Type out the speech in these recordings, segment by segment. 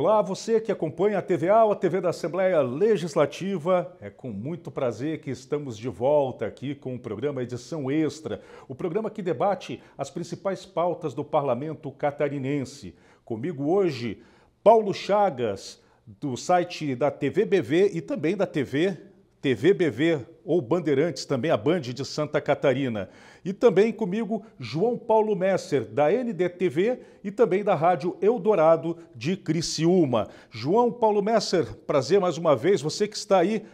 Olá, você que acompanha a TVA ou a TV da Assembleia Legislativa, é com muito prazer que estamos de volta aqui com o programa Edição Extra, o programa que debate as principais pautas do Parlamento catarinense. Comigo hoje, Paulo Chagas, do site da TVBV e também da TVBV ou Bandeirantes, também a Band de Santa Catarina. E também comigo, João Paulo Messer, da NDTV e também da Rádio Eldorado de Criciúma. João Paulo Messer, prazer mais uma vez, você que está aí.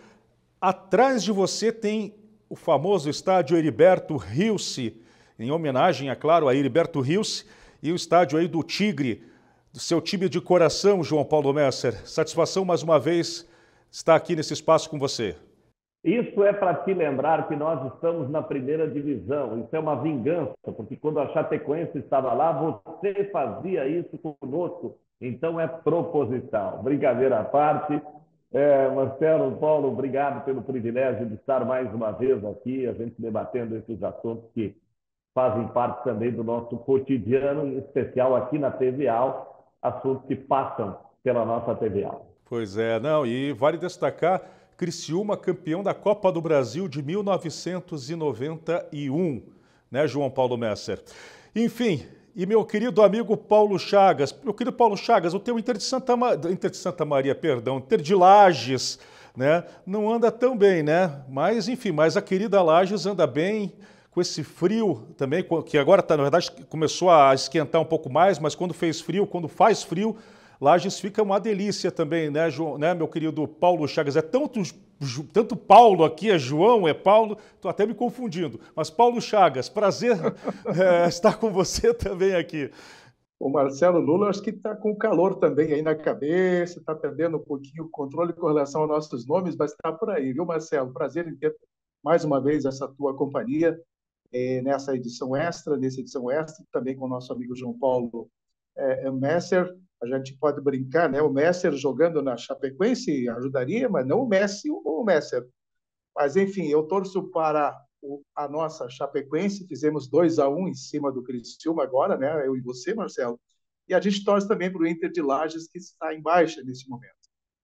Atrás de você tem o famoso estádio Heriberto Rilse, em homenagem, é claro, a Heriberto Rilse e o estádio aí do Tigre, do seu time de coração, João Paulo Messer. Satisfação mais uma vez estar aqui nesse espaço com você. Isso é para te lembrar que nós estamos na primeira divisão. Isso é uma vingança, porque quando a Chapecoense estava lá, você fazia isso conosco. Então é proposital. Brincadeira à parte. Marcelo, Paulo, obrigado pelo privilégio de estar mais uma vez aqui, a gente debatendo esses assuntos que fazem parte também do nosso cotidiano, em especial aqui na TVA, assuntos que passam pela nossa TVA. Pois é, não, e vale destacar... Criciúma, campeão da Copa do Brasil de 1991, né, João Paulo Messer? Enfim, e meu querido amigo Paulo Chagas, meu querido Paulo Chagas, o teu Inter de Lages, né, não anda tão bem, né? Mas, enfim, mas a querida Lages anda bem com esse frio também, que agora, tá, na verdade, começou a esquentar um pouco mais, mas quando fez frio, quando faz frio, Lages fica uma delícia também, né, João, né, meu querido Paulo Chagas? É tanto Paulo aqui, é João, é Paulo, estou até me confundindo. Mas Paulo Chagas, prazer estar com você também aqui. O Marcelo Lula, acho que está com calor também aí na cabeça, está perdendo um pouquinho o controle com relação aos nossos nomes, mas está por aí, viu, Marcelo? Prazer em ter mais uma vez essa tua companhia nessa edição extra, também com o nosso amigo João Paulo Messer. A gente pode brincar, né? O Messer jogando na Chapecoense ajudaria, mas não o Messi ou o Messer. Mas, enfim, eu torço para a nossa Chapecoense. Fizemos 2-1 em cima do Criciúma agora, né? Eu e você, Marcelo. E a gente torce também para o Inter de Lages, que está em baixa nesse momento.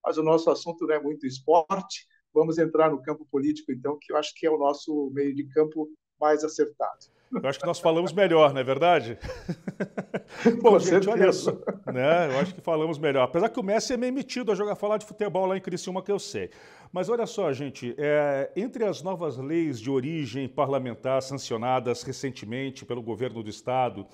Mas o nosso assunto não é muito esporte. Vamos entrar no campo político, então, que eu acho que é o nosso meio de campo mais acertado. Eu acho que nós falamos melhor, não é verdade? Bom, gente, olha isso. Né? Eu acho que falamos melhor. Apesar que o Messi é meio metido a jogar, falar de futebol lá em Criciúma, que eu sei. Mas olha só, gente, entre as novas leis de origem parlamentar sancionadas recentemente pelo governo do Estado,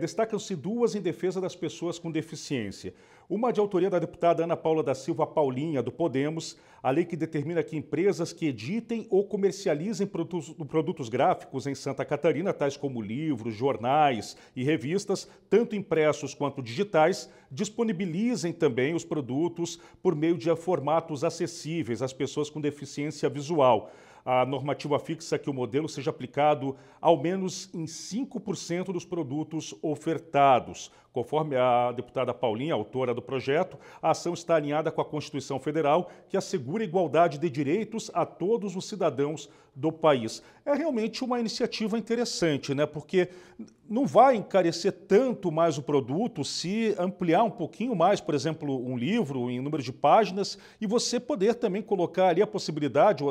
destacam-se duas em defesa das pessoas com deficiência. Uma de autoria da deputada Ana Paula da Silva Paulinha, do Podemos, a lei que determina que empresas que editem ou comercializem produtos gráficos em Santa Catarina, tais como livros, jornais e revistas, tanto impressos quanto digitais, disponibilizem também os produtos por meio de formatos acessíveis às pessoas com deficiência visual. A normativa fixa que o modelo seja aplicado ao menos em 5% dos produtos ofertados. Conforme a deputada Paulinha, autora do projeto, a ação está alinhada com a Constituição Federal, que assegura a igualdade de direitos a todos os cidadãos do país. É realmente uma iniciativa interessante, né? Porque não vai encarecer tanto mais o produto se ampliar um pouquinho mais, por exemplo, um livro em número de páginas, e você poder também colocar ali a possibilidade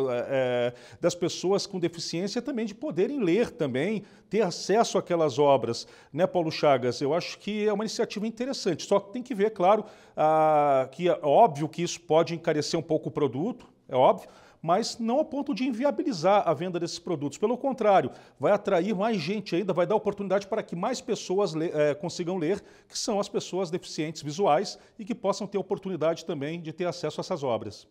das pessoas com deficiência também de poderem ler também, ter acesso àquelas obras, né, Paulo Chagas? Eu acho que é uma iniciativa interessante, só que tem que ver, claro, que é óbvio que isso pode encarecer um pouco o produto, é óbvio, mas não ao ponto de inviabilizar a venda desses produtos. Pelo contrário, vai atrair mais gente ainda, vai dar oportunidade para que mais pessoas consigam ler, que são as pessoas deficientes visuais e que possam ter oportunidade também de ter acesso a essas obras.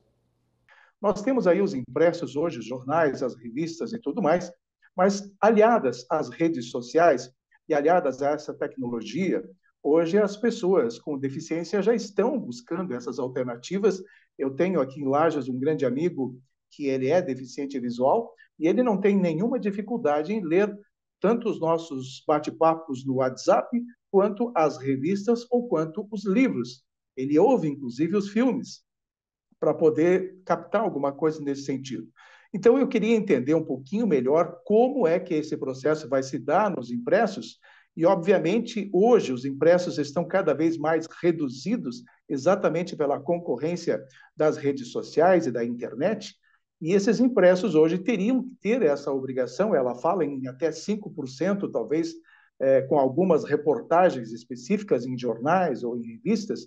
Nós temos aí os impressos hoje, os jornais, as revistas e tudo mais, mas aliadas às redes sociais e aliadas a essa tecnologia, hoje as pessoas com deficiência já estão buscando essas alternativas. Eu tenho aqui em Lages um grande amigo que ele é deficiente visual e ele não tem nenhuma dificuldade em ler tanto os nossos bate-papos no WhatsApp, quanto as revistas ou quanto os livros. Ele ouve, inclusive, os filmes para poder captar alguma coisa nesse sentido. Então, eu queria entender um pouquinho melhor como é que esse processo vai se dar nos impressos E, obviamente, hoje os impressos estão cada vez mais reduzidos exatamente pela concorrência das redes sociais e da internet, e esses impressos hoje teriam que ter essa obrigação, ela fala em até 5%, talvez, com algumas reportagens específicas em jornais ou em revistas,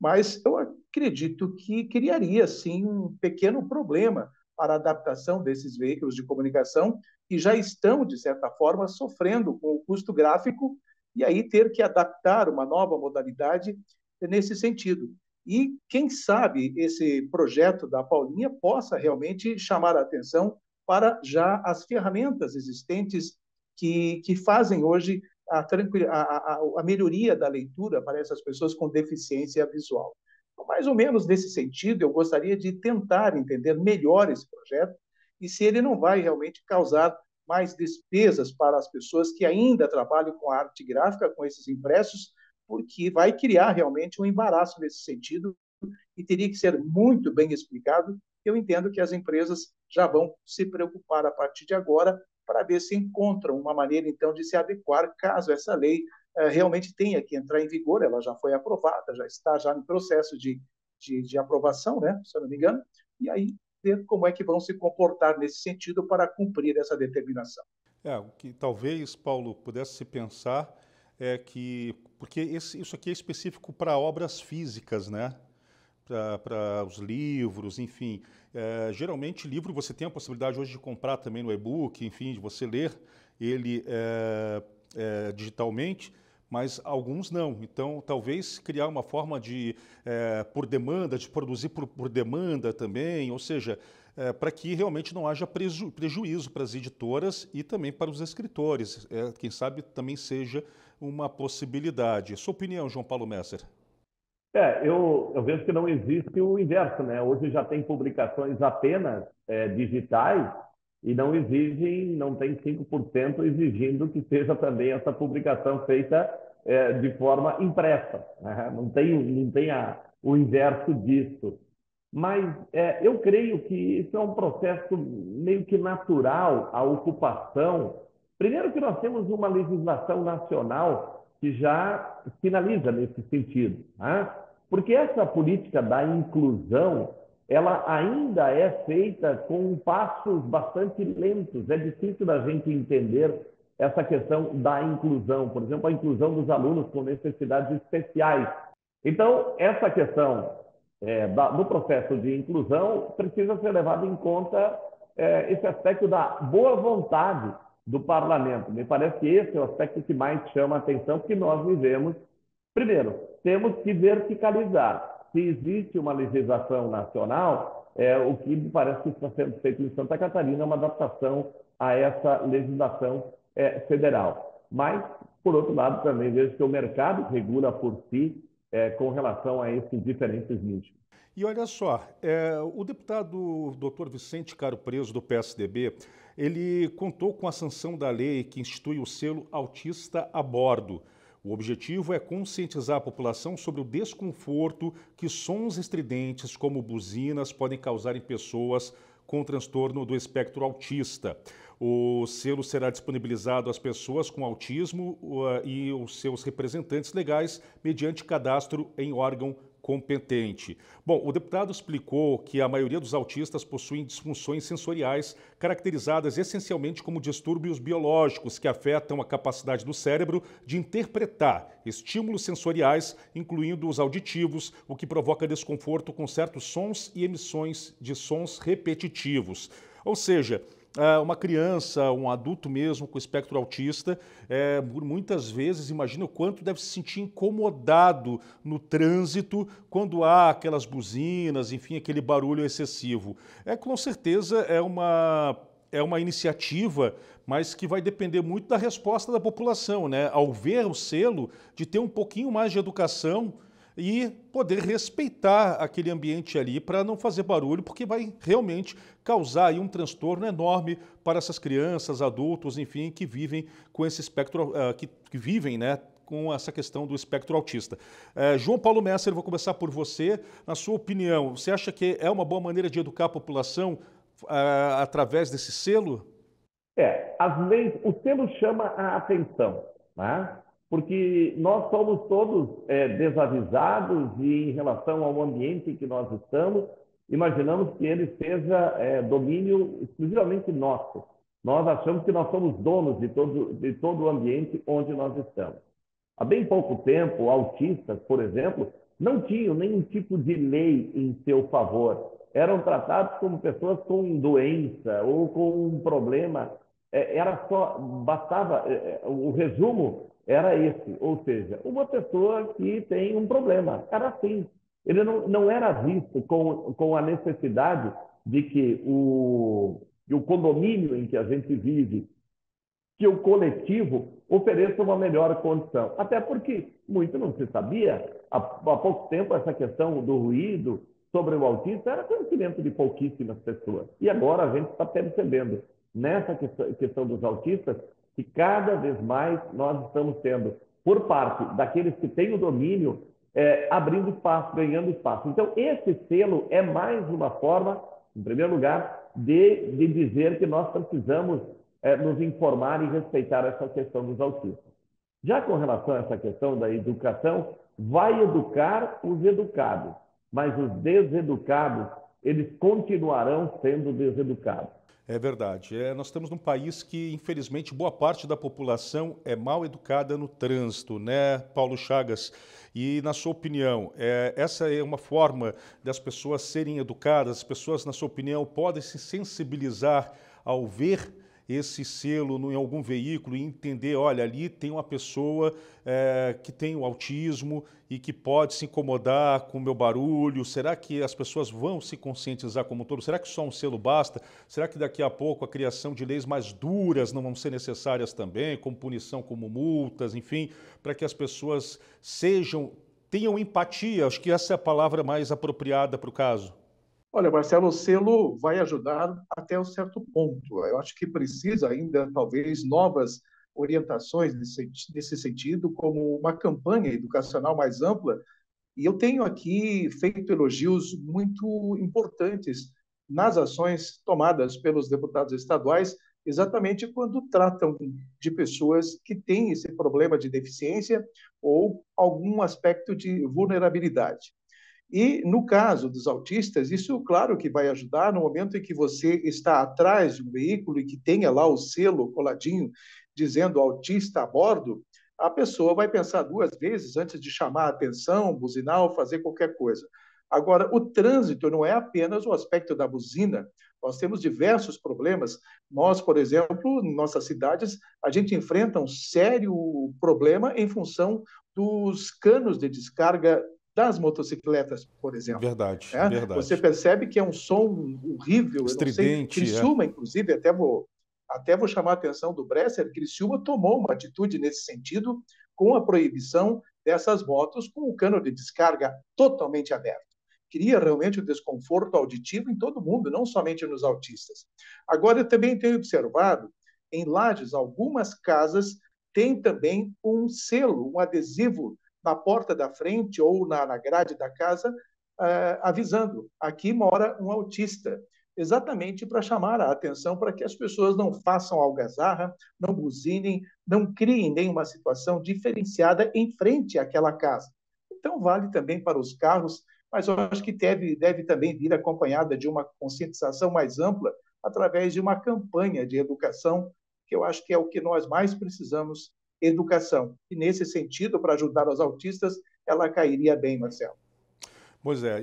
mas eu acredito que criaria, sim, um pequeno problema para a adaptação desses veículos de comunicação que já estão, de certa forma, sofrendo com o custo gráfico e aí ter que adaptar uma nova modalidade nesse sentido. E, quem sabe, esse projeto da Paulinha possa realmente chamar a atenção para já as ferramentas existentes que fazem hoje a melhoria da leitura para essas pessoas com deficiência visual. Então, mais ou menos nesse sentido, eu gostaria de tentar entender melhor esse projeto e se ele não vai realmente causar mais despesas para as pessoas que ainda trabalham com a arte gráfica, com esses impressos, porque vai criar realmente um embaraço nesse sentido e teria que ser muito bem explicado. Eu entendo que as empresas já vão se preocupar a partir de agora para ver se encontram uma maneira, então, de se adequar caso essa lei realmente tenha que entrar em vigor. Ela já foi aprovada, já está já no processo de aprovação, né, se eu não me engano, e aí ver como é que vão se comportar nesse sentido para cumprir essa determinação. O que talvez, Paulo, pudesse se pensar é que... Porque isso aqui é específico para obras físicas, né? Para os livros, enfim. Geralmente, livro você tem a possibilidade hoje de comprar também no e-book, enfim, de você ler ele digitalmente, mas alguns não. Então, talvez criar uma forma de, por demanda, de produzir por demanda também, ou seja, para que realmente não haja prejuízo para as editoras e também para os escritores. Quem sabe também seja uma possibilidade. Sua opinião, João Paulo Messer? Eu vejo que não existe o inverso, né? Hoje já tem publicações apenas digitais e não exigem, não tem 5% exigindo que seja também essa publicação feita de forma impressa, né? Não tem o inverso disso. Mas eu creio que isso é um processo meio que natural, a ocupação. Primeiro que nós temos uma legislação nacional que já finaliza nesse sentido, né? Porque essa política da inclusão, ela ainda é feita com passos bastante lentos. É difícil da gente entender essa questão da inclusão, por exemplo, a inclusão dos alunos com necessidades especiais. Então, essa questão do processo de inclusão precisa ser levada em conta esse aspecto da boa vontade do parlamento. Me parece que esse é o aspecto que mais chama a atenção, porque nós vivemos... Primeiro, temos que verticalizar. Se existe uma legislação nacional, o que me parece que está sendo feito em Santa Catarina é uma adaptação a essa legislação federal. Mas, por outro lado, também vejo que o mercado regula por si com relação a esses diferentes nichos. E olha só, o deputado Dr. Vicente Caropreso, do PSDB, ele contou com a sanção da lei que institui o selo autista a bordo. O objetivo é conscientizar a população sobre o desconforto que sons estridentes, como buzinas, podem causar em pessoas com transtorno do espectro autista. O selo será disponibilizado às pessoas com autismo e os seus representantes legais mediante cadastro em órgão competente. Bom, o deputado explicou que a maioria dos autistas possuem disfunções sensoriais caracterizadas essencialmente como distúrbios biológicos que afetam a capacidade do cérebro de interpretar estímulos sensoriais, incluindo os auditivos, o que provoca desconforto com certos sons e emissões de sons repetitivos. Ou seja, uma criança, um adulto mesmo com espectro autista, muitas vezes imagina o quanto deve se sentir incomodado no trânsito quando há aquelas buzinas, enfim, aquele barulho excessivo. Com certeza é uma iniciativa, mas que vai depender muito da resposta da população, né? Ao ver o selo, de ter um pouquinho mais de educação e poder respeitar aquele ambiente ali para não fazer barulho, porque vai realmente causar aí um transtorno enorme para essas crianças, adultos, enfim, que vivem com esse espectro, que vivem, né, com essa questão do espectro autista. João Paulo Messer, eu vou começar por você. Na sua opinião, você acha que é uma boa maneira de educar a população através desse selo? As leis, o selo chama a atenção. né? Porque nós somos todos desavisados e, em relação ao ambiente em que nós estamos, imaginamos que ele seja domínio exclusivamente nosso. Nós achamos que nós somos donos de todo o ambiente onde nós estamos. Há bem pouco tempo, autistas, por exemplo, não tinham nenhum tipo de lei em seu favor. Eram tratados como pessoas com doença ou com um problema. O resumo era esse, ou seja, uma pessoa que tem um problema. Era assim. Ele não era visto com a necessidade de que o condomínio em que a gente vive, que o coletivo ofereça uma melhor condição. Até porque muito não se sabia. Há pouco tempo, essa questão do ruído sobre o autista era conhecimento de pouquíssimas pessoas. E agora a gente está percebendo, nessa questão dos autistas, que cada vez mais nós estamos tendo, por parte daqueles que têm o domínio, abrindo espaço, ganhando espaço. Então, esse selo é mais uma forma, em primeiro lugar, de dizer que nós precisamos nos informar e respeitar essa questão dos autistas. Já com relação a essa questão da educação, vai educar os educados, mas os deseducados, eles continuarão sendo deseducados. É verdade. Nós estamos num país que, infelizmente, boa parte da população é mal educada no trânsito, né, Paulo Chagas? E, na sua opinião, essa é uma forma das pessoas serem educadas? As pessoas, na sua opinião, podem se sensibilizar ao ver esse selo em algum veículo e entender, olha, ali tem uma pessoa que tem o autismo e que pode se incomodar com o meu barulho? Será que as pessoas vão se conscientizar como um todo? Será que só um selo basta? Será que daqui a pouco a criação de leis mais duras não vão ser necessárias também, como punição, como multas, enfim, para que as pessoas tenham empatia? Acho que essa é a palavra mais apropriada para o caso. Olha, Marcelo, o selo vai ajudar até um certo ponto. Eu acho que precisa ainda, talvez, novas orientações nesse sentido, como uma campanha educacional mais ampla. E eu tenho aqui feito elogios muito importantes nas ações tomadas pelos deputados estaduais, exatamente quando tratam de pessoas que têm esse problema de deficiência ou algum aspecto de vulnerabilidade. E, no caso dos autistas, isso, claro, que vai ajudar no momento em que você está atrás de um veículo e que tenha lá o selo coladinho dizendo autista a bordo, a pessoa vai pensar duas vezes antes de chamar a atenção, buzinar ou fazer qualquer coisa. Agora, o trânsito não é apenas o aspecto da buzina. Nós temos diversos problemas. Nós, por exemplo, em nossas cidades, a gente enfrenta um sério problema em função dos canos de descarga das motocicletas, por exemplo. Verdade, né? Verdade. Você percebe que é um som horrível. Estridente. Criciúma, inclusive, até vou chamar a atenção do Bresser, Criciúma tomou uma atitude nesse sentido com a proibição dessas motos com o cano de descarga totalmente aberto. Cria realmente um desconforto auditivo em todo mundo, não somente nos autistas. Agora, eu também tenho observado, em Lages, algumas casas têm também um selo, um adesivo na porta da frente ou na grade da casa, avisando, aqui mora um autista, exatamente para chamar a atenção, para que as pessoas não façam algazarra, não buzinem, não criem nenhuma situação diferenciada em frente àquela casa. Então, vale também para os carros, mas eu acho que deve também vir acompanhada de uma conscientização mais ampla, através de uma campanha de educação, que eu acho que é o que nós mais precisamos, educação. E, nesse sentido, para ajudar os autistas, ela cairia bem, Marcelo. Pois é,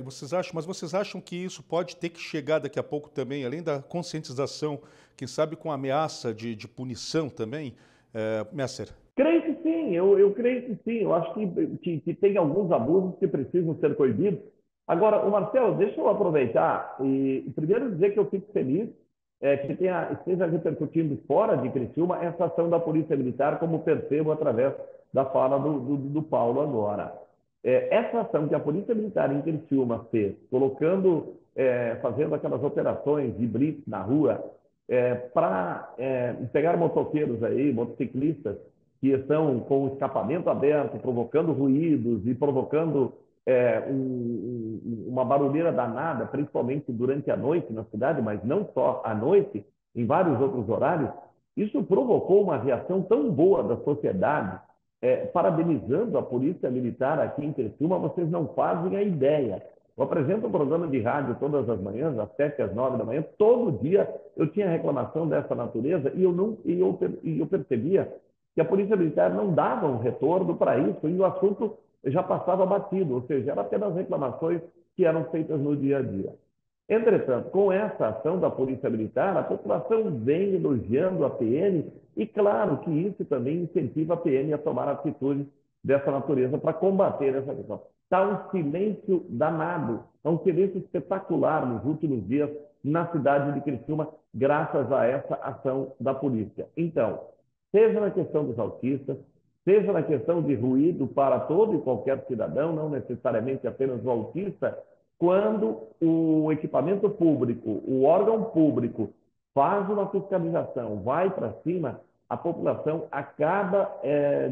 mas vocês acham que isso pode ter que chegar daqui a pouco também, além da conscientização, quem sabe com ameaça de punição também, Messer? Creio que sim, eu creio que sim. Eu acho que tem alguns abusos que precisam ser proibidos. Agora, o Marcelo, deixa eu aproveitar e primeiro dizer que eu fico feliz que esteja repercutindo fora de Criciúma essa ação da Polícia Militar, como percebo através da fala do Paulo agora. Essa ação que a Polícia Militar em Criciúma fez, fazendo aquelas operações de blitz na rua, para pegar motoqueiros aí, motociclistas, que estão com o escapamento aberto, provocando ruídos e provocando uma barulheira danada, principalmente durante a noite na cidade, mas não só à noite, em vários outros horários, Isso provocou uma reação tão boa da sociedade, parabenizando a Polícia Militar aqui em Criciúma, vocês não fazem a ideia. Eu apresento um programa de rádio todas as manhãs, às 7 às 9 da manhã, todo dia eu tinha reclamação dessa natureza e eu percebia que a Polícia Militar não dava um retorno para isso e o assunto já passava batido, ou seja, eram apenas reclamações que eram feitas no dia a dia. Entretanto, com essa ação da Polícia Militar, a população vem elogiando a PM e, claro, que isso também incentiva a PM a tomar atitudes dessa natureza para combater essa questão. Está um silêncio danado, está um silêncio espetacular nos últimos dias na cidade de Criciúma, graças a essa ação da polícia. Então, seja na questão dos autistas, seja na questão de ruído para todo e qualquer cidadão, não necessariamente apenas o autista, quando o equipamento público, o órgão público, faz uma fiscalização, vai para cima, a população acaba,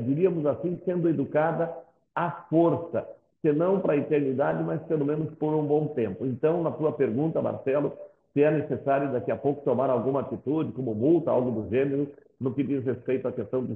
diríamos assim, sendo educada à força, se não para a eternidade, mas pelo menos por um bom tempo. Então, na sua pergunta, Marcelo, se é necessário daqui a pouco tomar alguma atitude, como multa, algo do gênero, no que diz respeito à questão do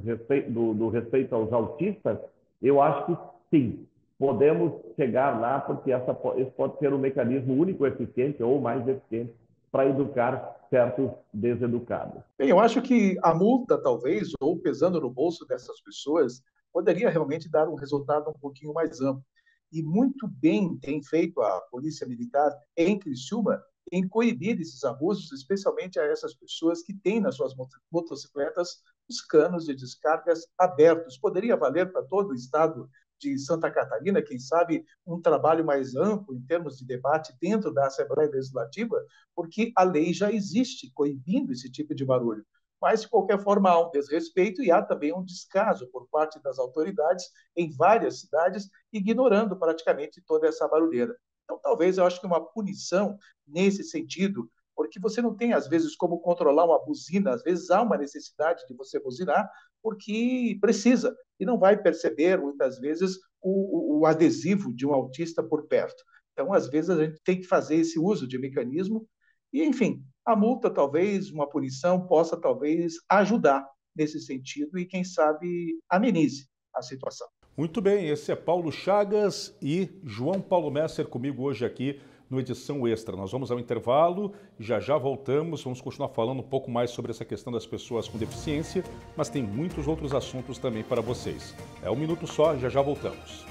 respeito aos autistas, eu acho que sim. Podemos chegar lá, porque esse pode ser um mecanismo único, eficiente ou mais eficiente para educar certos deseducados. Bem, eu acho que a multa, talvez, ou pesando no bolso dessas pessoas, poderia realmente dar um resultado um pouquinho mais amplo. E muito bem tem feito a Polícia Militar em Criciúma em coibir esses abusos, especialmente a essas pessoas que têm nas suas motocicletas os canos de descargas abertos. Poderia valer para todo o estado de Santa Catarina, quem sabe um trabalho mais amplo em termos de debate dentro da Assembleia Legislativa, porque a lei já existe coibindo esse tipo de barulho. Mas, de qualquer forma, há um desrespeito e há também um descaso por parte das autoridades em várias cidades, ignorando praticamente toda essa barulheira. Então, talvez, eu acho que uma punição nesse sentido, porque você não tem, às vezes, como controlar uma buzina, às vezes há uma necessidade de você buzinar, porque precisa, e não vai perceber, muitas vezes, o adesivo de um autista por perto. Então, às vezes, a gente tem que fazer esse uso de mecanismo, e, enfim, a multa, talvez, uma punição, possa, talvez, ajudar nesse sentido e, quem sabe, amenize a situação. Muito bem, esse é Paulo Chagas e João Paulo Messer comigo hoje aqui no Edição Extra. Nós vamos ao intervalo, já já voltamos, vamos continuar falando um pouco mais sobre essa questão das pessoas com deficiência, mas tem muitos outros assuntos também para vocês. É um minuto só, já já voltamos.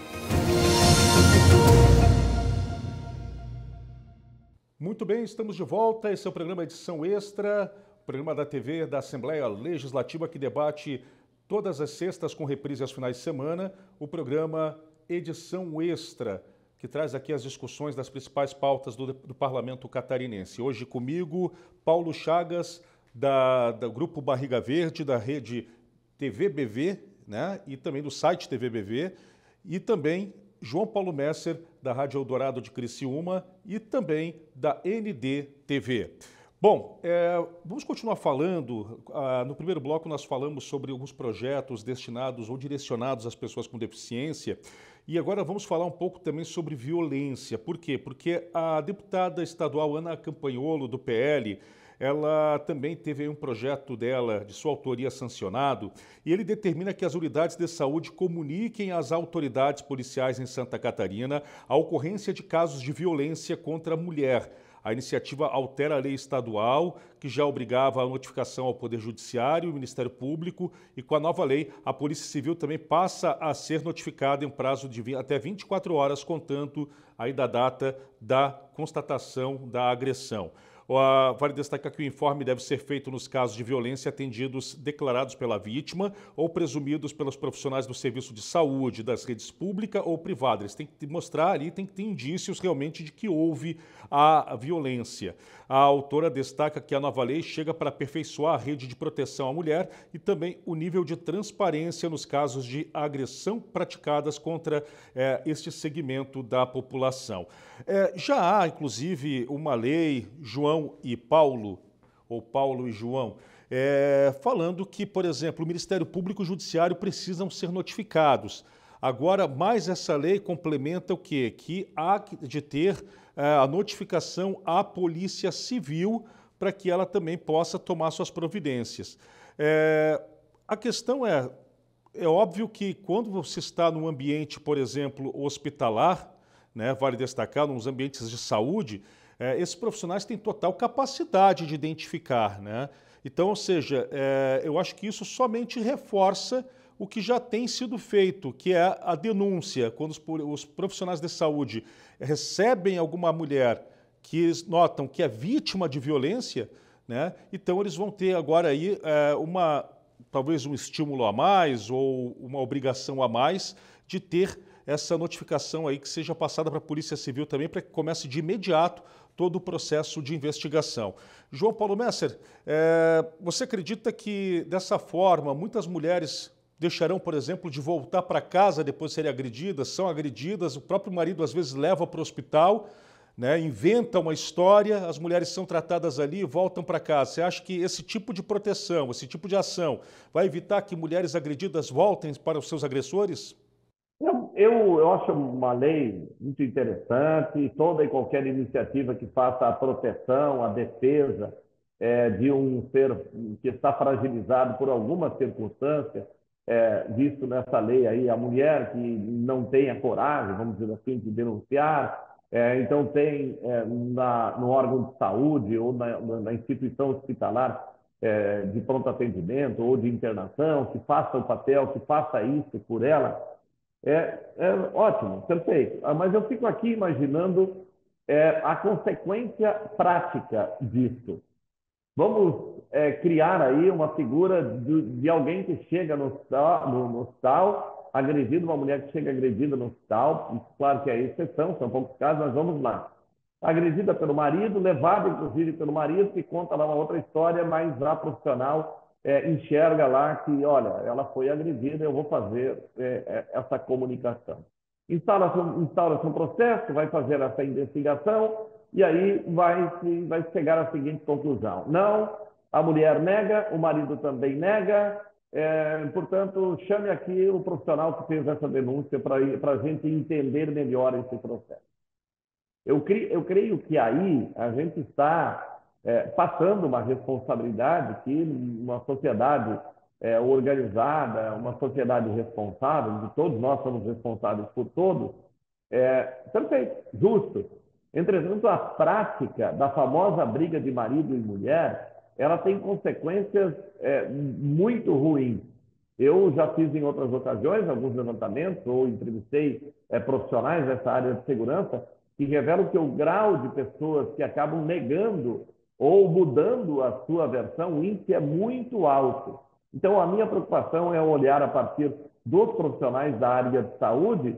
Muito bem, estamos de volta, esse é o programa Edição Extra, programa da TV da Assembleia Legislativa que debate todas as sextas com reprise aos finais de semana, o programa Edição Extra, que traz aqui as discussões das principais pautas do Parlamento catarinense. Hoje comigo, Paulo Chagas, do Grupo Barriga Verde, da rede TVBV, né? E também do site TVBV, e também João Paulo Messer, da Rádio Eldorado de Criciúma, e também da NDTV. Bom, vamos continuar falando. No primeiro bloco nós falamos sobre alguns projetos destinados ou direcionados às pessoas com deficiência. E agora vamos falar um pouco também sobre violência. Por quê? Porque a deputada estadual Ana Campagnolo, do PL, ela também teve um projeto dela, de sua autoria, sancionado, e ele determina que as unidades de saúde comuniquem às autoridades policiais em Santa Catarina a ocorrência de casos de violência contra a mulher. A iniciativa altera a lei estadual, que já obrigava a notificação ao Poder Judiciário e ao Ministério Público, e com a nova lei, a Polícia Civil também passa a ser notificada em um prazo de até 24 horas, contando aí da data da constatação da agressão. Vale destacar que o informe deve ser feito nos casos de violência atendidos, declarados pela vítima ou presumidos pelos profissionais do serviço de saúde, das redes pública ou privada. Eles têm que mostrar ali, tem que ter indícios realmente de que houve a violência. A autora destaca que a nova lei chega para aperfeiçoar a rede de proteção à mulher e também o nível de transparência nos casos de agressão praticadas contra este segmento da população. Já há, inclusive, uma lei, Paulo e João, falando que, por exemplo, o Ministério Público e o Judiciário precisam ser notificados. Agora, mais essa lei complementa o quê? Que há de ter a notificação à Polícia Civil para que ela também possa tomar suas providências. A questão é, óbvio que quando você está num ambiente, por exemplo, hospitalar, né, vale destacar, nos ambientes de saúde, esses profissionais têm total capacidade de identificar, né? Então, ou seja, eu acho que isso somente reforça o que já tem sido feito, que é a denúncia. Quando os profissionais de saúde recebem alguma mulher que notam que é vítima de violência, né? Então eles vão ter agora aí talvez um estímulo a mais ou uma obrigação a mais de ter essa notificação aí que seja passada para a Polícia Civil também, para que comece de imediato todo o processo de investigação. João Paulo Messer, você acredita que dessa forma muitas mulheres deixarão, por exemplo, de voltar para casa depois de serem agredidas, são agredidas, o próprio marido às vezes leva para o hospital, né, inventa uma história, as mulheres são tratadas ali e voltam para casa. Você acha que esse tipo de proteção, esse tipo de ação, vai evitar que mulheres agredidas voltem para os seus agressores? Eu acho uma lei muito interessante e toda e qualquer iniciativa que faça a proteção, a defesa de um ser que está fragilizado por alguma circunstância, visto nessa lei aí, a mulher que não tem a coragem, vamos dizer assim, de denunciar, então tem no órgão de saúde ou na instituição hospitalar de pronto atendimento ou de internação, que faça o papel, que faça isso por ela, é ótimo, perfeito. Mas eu fico aqui imaginando a consequência prática disso. Vamos criar aí uma figura de alguém que chega no hospital, agredido, uma mulher que chega agredida no hospital, claro que é exceção, são poucos casos, mas vamos lá. Agredida pelo marido, levada inclusive pelo marido, que conta lá uma outra história, mas a profissional enxerga lá que, olha, ela foi agredida, eu vou fazer essa comunicação. Instaura-se um processo, vai fazer essa investigação, e aí vai chegar à seguinte conclusão. Não, a mulher nega, o marido também nega, portanto, chame aqui o profissional que fez essa denúncia para a gente entender melhor esse processo. Eu creio que aí a gente está passando uma responsabilidade que uma sociedade organizada, uma sociedade responsável, de todos nós somos responsáveis por todos, perfeito, justo. Entretanto, a prática da famosa briga de marido e mulher, ela tem consequências muito ruins. Eu já fiz em outras ocasiões alguns levantamentos ou entrevistei profissionais dessa área de segurança que revelam que o grau de pessoas que acabam negando ou mudando a sua versão, o índice é muito alto. Então, a minha preocupação é olhar a partir dos profissionais da área de saúde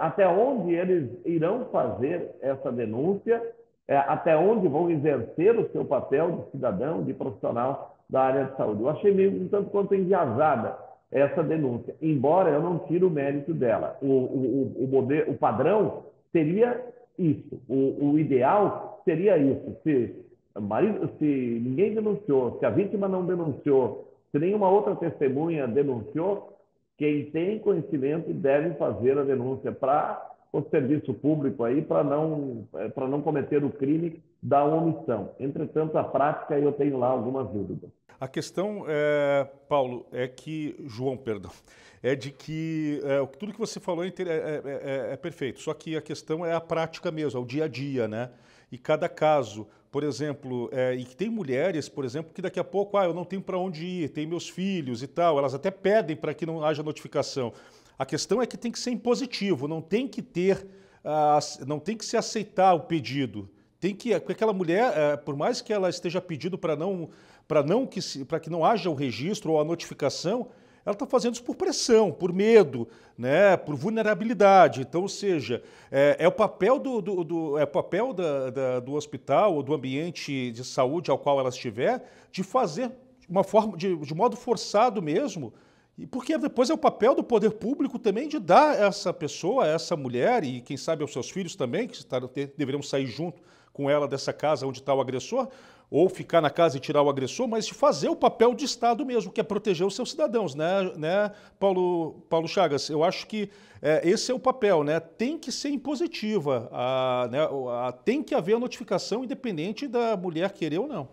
até onde eles irão fazer essa denúncia, até onde vão exercer o seu papel de cidadão, de profissional da área de saúde. Eu achei meio um tanto quanto enviesada essa denúncia, embora eu não tire o mérito dela. O padrão seria isso, o ideal seria isso. Se ninguém denunciou, se a vítima não denunciou, se nenhuma outra testemunha denunciou, quem tem conhecimento deve fazer a denúncia para o serviço público aí, para não cometer o crime da omissão. Entretanto, a prática, eu tenho lá algumas dúvidas. A questão, Paulo, é de que tudo que você falou é perfeito, só que a questão é a prática mesmo, é o dia a dia, né? E cada caso, por exemplo, e que tem mulheres, por exemplo, que daqui a pouco, eu não tenho para onde ir, tenho meus filhos e tal, elas até pedem para que não haja notificação. A questão é que tem que ser impositivo, não tem que se aceitar o pedido. Tem que, aquela mulher, por mais que ela esteja pedindo para que não haja o registro ou a notificação, ela está fazendo isso por pressão, por medo, né, por vulnerabilidade. Então, ou seja, o papel do hospital ou do ambiente de saúde ao qual ela estiver de fazer de modo forçado mesmo, porque depois é o papel do poder público também de dar a essa pessoa, a essa mulher e quem sabe aos seus filhos também, que deveriam sair junto com ela dessa casa onde está o agressor, ou ficar na casa e tirar o agressor, mas de fazer o papel de Estado mesmo, que é proteger os seus cidadãos, né Paulo Chagas? Eu acho que esse é o papel, né? Tem que ser impositiva, tem que haver a notificação independente da mulher querer ou não.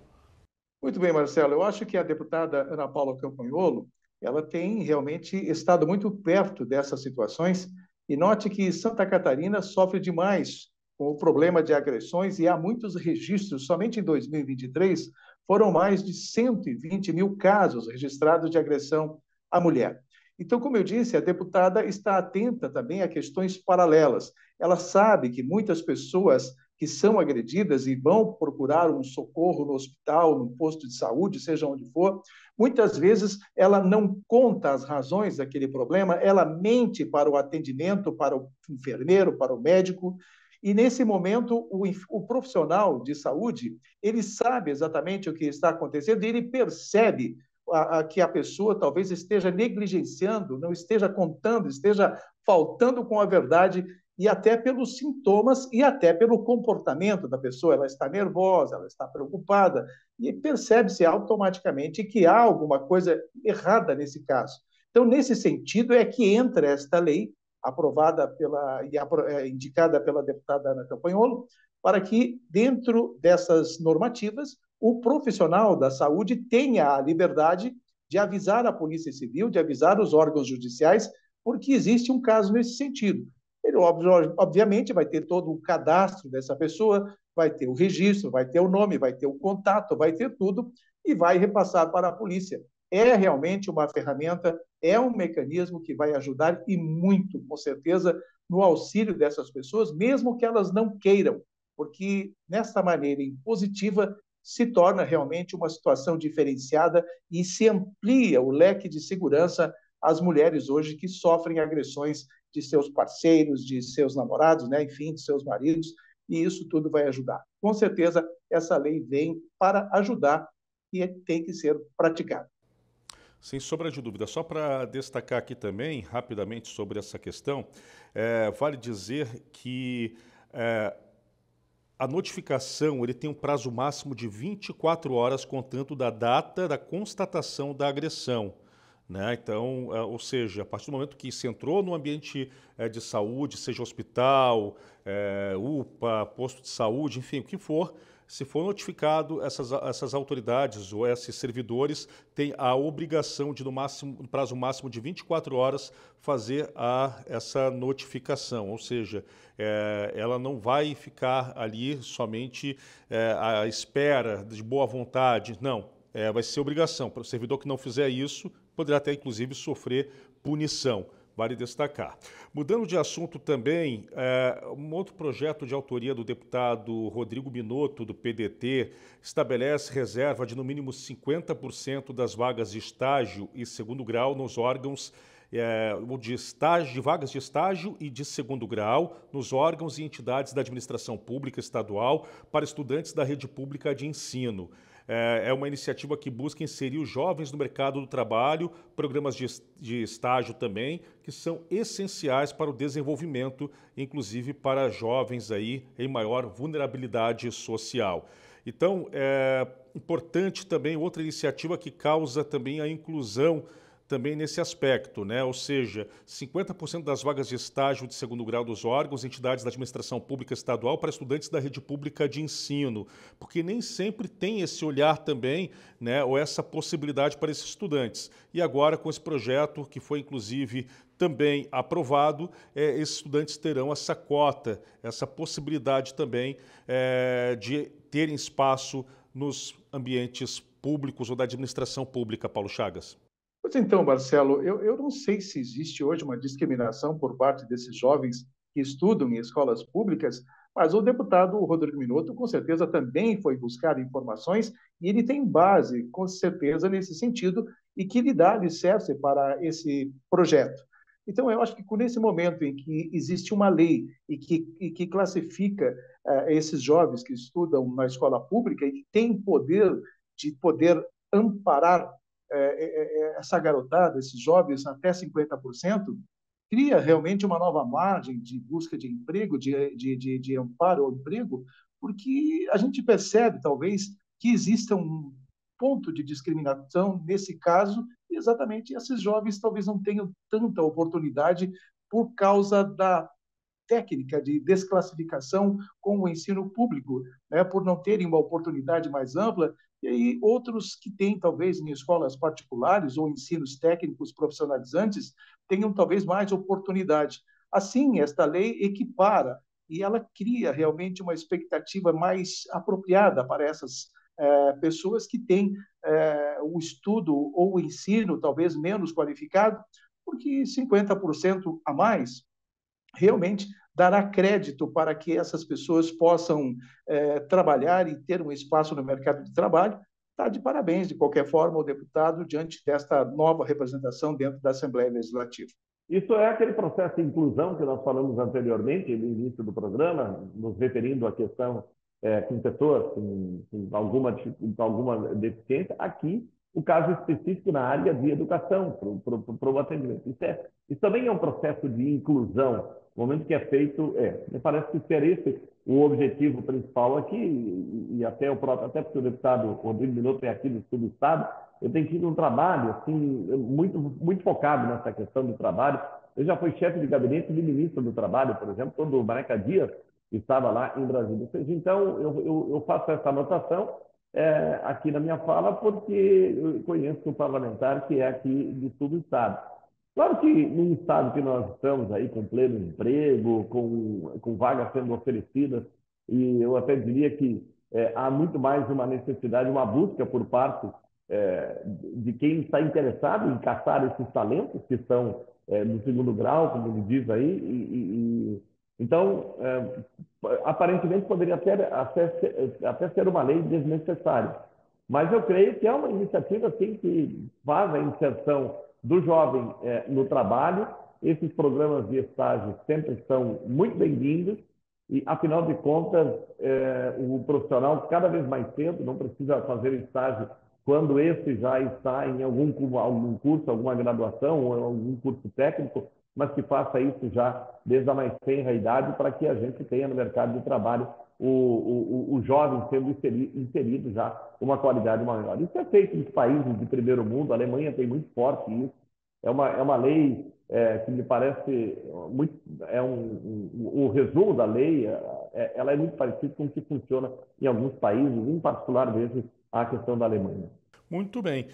Muito bem, Marcelo. Eu acho que a deputada Ana Paula Campagnolo, ela tem realmente estado muito perto dessas situações, e note que Santa Catarina sofre demais com o problema de agressões, e há muitos registros. Somente em 2023 foram mais de 120 mil casos registrados de agressão à mulher. Então, como eu disse, a deputada está atenta também a questões paralelas. Ela sabe que muitas pessoas que são agredidas e vão procurar um socorro no hospital, no posto de saúde, seja onde for, muitas vezes ela não conta as razões daquele problema, ela mente para o atendimento, para o enfermeiro, para o médico, e nesse momento o profissional de saúde, ele sabe exatamente o que está acontecendo, e ele percebe que a pessoa talvez esteja negligenciando, não esteja contando, esteja faltando com a verdade, e até pelos sintomas e até pelo comportamento da pessoa. Ela está nervosa, ela está preocupada, e percebe-se automaticamente que há alguma coisa errada nesse caso. Então, nesse sentido, é que entra esta lei, aprovada e indicada pela deputada Ana Campagnolo, para que, dentro dessas normativas, o profissional da saúde tenha a liberdade de avisar a Polícia Civil, de avisar os órgãos judiciais, porque existe um caso nesse sentido. Ele, obviamente, vai ter todo o cadastro dessa pessoa, vai ter o registro, vai ter o nome, vai ter o contato, vai ter tudo, e vai repassar para a polícia. É realmente uma ferramenta, é um mecanismo que vai ajudar, e muito, com certeza, no auxílio dessas pessoas, mesmo que elas não queiram, porque, nessa maneira impositiva, se torna realmente uma situação diferenciada e se amplia o leque de segurança às mulheres hoje que sofrem agressões de seus parceiros, de seus namorados, né? Enfim, de seus maridos, e isso tudo vai ajudar. Com certeza, essa lei vem para ajudar e tem que ser praticada. Sem sombra de dúvida. Só para destacar aqui também, rapidamente, sobre essa questão, vale dizer que... a notificação, ele tem um prazo máximo de 24 horas, contando da data da constatação da agressão, né? Então, ou seja, a partir do momento que se entrou no ambiente de saúde, seja hospital, UPA, posto de saúde, enfim, o que for, se for notificado, essas autoridades ou esses servidores têm a obrigação de, no prazo máximo de 24 horas, fazer essa notificação. Ou seja, ela não vai ficar ali somente à espera de boa vontade. Não, vai ser obrigação. Para o servidor que não fizer isso, poderá até, inclusive, sofrer punição. Vale destacar. Mudando de assunto também, um outro projeto de autoria do deputado Rodrigo Minotto, do PDT, estabelece reserva de no mínimo 50% das vagas de estágio e segundo grau nos órgãos de vagas de estágio e de segundo grau nos órgãos e entidades da administração pública estadual para estudantes da rede pública de ensino. É uma iniciativa que busca inserir os jovens no mercado do trabalho, programas de estágio também, que são essenciais para o desenvolvimento, inclusive para jovens aí em maior vulnerabilidade social. Então, é importante também outra iniciativa que causa também a inclusão também nesse aspecto, né? Ou seja, 50% das vagas de estágio de segundo grau dos órgãos e entidades da administração pública estadual para estudantes da rede pública de ensino, porque nem sempre tem esse olhar também, né, ou essa possibilidade para esses estudantes. E agora, com esse projeto, que foi inclusive também aprovado, esses estudantes terão essa cota, essa possibilidade também de terem espaço nos ambientes públicos ou da administração pública, Paulo Chagas. Pois então, Marcelo, eu não sei se existe hoje uma discriminação por parte desses jovens que estudam em escolas públicas, mas o deputado Rodrigo Minotto, com certeza, também foi buscar informações, e ele tem base, com certeza, nesse sentido, e que lhe dá alicerce para esse projeto. Então, eu acho que nesse momento em que existe uma lei e que classifica esses jovens que estudam na escola pública e que tem poder de poder amparar essa garotada, esses jovens, até 50%, cria realmente uma nova margem de busca de emprego, de amparo ao emprego, porque a gente percebe, talvez, que exista um ponto de discriminação nesse caso, e exatamente esses jovens talvez não tenham tanta oportunidade por causa da técnica de desclassificação com o ensino público, né, por não terem uma oportunidade mais ampla, E aí outros que têm, talvez, em escolas particulares ou ensinos técnicos profissionalizantes, tenham, talvez, mais oportunidade. Assim, esta lei equipara e ela cria realmente uma expectativa mais apropriada para essas pessoas que têm o estudo ou o ensino, talvez, menos qualificado, porque 50% a mais realmente dará crédito para que essas pessoas possam trabalhar e ter um espaço no mercado de trabalho. Está de parabéns, de qualquer forma, o deputado diante desta nova representação dentro da Assembleia Legislativa. Isso é aquele processo de inclusão que nós falamos anteriormente, no início do programa, nos referindo à questão com pessoas com alguma deficiência. Aqui, o caso específico na área de educação, para o atendimento. Isso também é um processo de inclusão. O momento que é feito, me parece que ser esse o objetivo principal aqui, e até porque o deputado Rodrigo Minotto é aqui do sul do estado, eu tenho tido um trabalho assim, muito focado nessa questão do trabalho. Eu já fui chefe de gabinete do ministro do Trabalho, por exemplo, quando o Maneca Dias estava lá em Brasília. Então, eu faço essa anotação aqui na minha fala, porque eu conheço um parlamentar que é aqui do sul do estado. Claro que num estado que nós estamos aí com pleno emprego, com vagas sendo oferecidas, e eu até diria que há muito mais uma necessidade, uma busca por parte de quem está interessado em caçar esses talentos que estão no segundo grau, como ele diz aí. Então, aparentemente poderia até ser uma lei desnecessária. Mas eu creio que é uma iniciativa assim, que faz a inserção do jovem no trabalho. Esses programas de estágio sempre são muito bem-vindos e, afinal de contas, o profissional, cada vez mais cedo, não precisa fazer estágio quando esse já está em algum curso, alguma graduação ou algum curso técnico, mas que faça isso já desde a mais tenra idade para que a gente tenha no mercado de trabalho o jovem sendo inserido já uma qualidade maior. Isso é feito nos países de primeiro mundo. A Alemanha tem muito forte isso. É uma lei que me parece muito... O resumo da lei, ela é muito parecida com o que funciona em alguns países, em particular mesmo a questão da Alemanha. Muito bem.